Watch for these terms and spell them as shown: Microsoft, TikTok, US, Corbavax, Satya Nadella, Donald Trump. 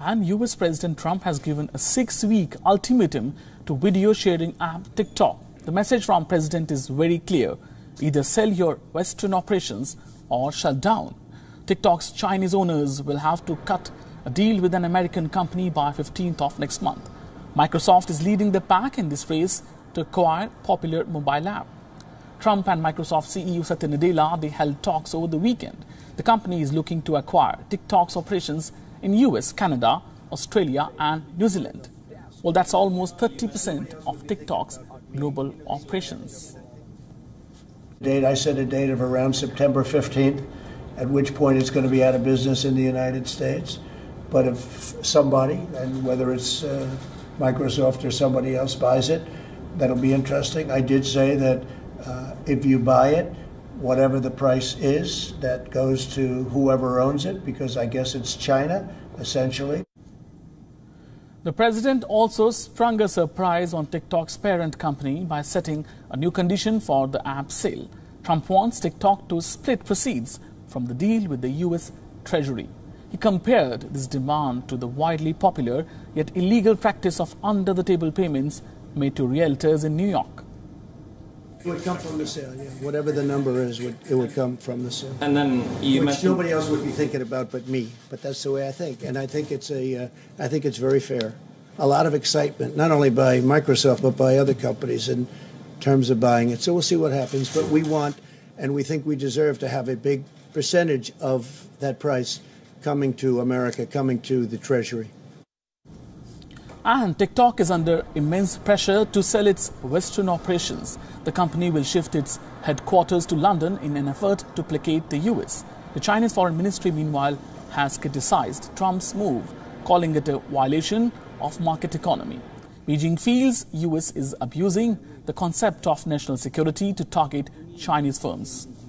and US President Trump has given a 6-week ultimatum to video sharing app TikTok. The message from President is very clear: either sell your Western operations or shut down. TikTok's Chinese owners will have to cut a deal with an American company by 15th of next month. Microsoft is leading the pack in this race to acquire popular mobile app. Trump and Microsoft CEO Satya Nadella, they held talks over the weekend. The company is looking to acquire TikTok's operations in US, Canada, Australia and New Zealand. Well, that's almost 30% of TikTok's global operations. I set a date of around September 15th, at which point it's going to be out of business in the United States. But if somebody, and whether it's Microsoft or somebody else, buys it, that'll be interesting. I did say that if you buy it, whatever the price is, that goes to whoever owns it, because I guess it's China, essentially. The president also sprung a surprise on TikTok's parent company by setting a new condition for the app sale. Trump wants TikTok to split proceeds from the deal with the US Treasury. He compared this demand to the widely popular yet illegal practice of under-the-table payments made to realtors in New York. It would come from the sale, yeah. Whatever the number is, it would come from the sale. And then you mentioned nobody else would be thinking about but me. But that's the way I think, and I think it's very fair. A lot of excitement, not only by Microsoft but by other companies in terms of buying it. So we'll see what happens. But we want, and we think we deserve to have a big percentage of that price coming to America, coming to the Treasury. And TikTok is under immense pressure to sell its Western operations. The company will shift its headquarters to London in an effort to placate the US. The Chinese Foreign Ministry, meanwhile, has criticized Trump's move, calling it a violation of market economy. Beijing feels US is abusing the concept of national security to target Chinese firms.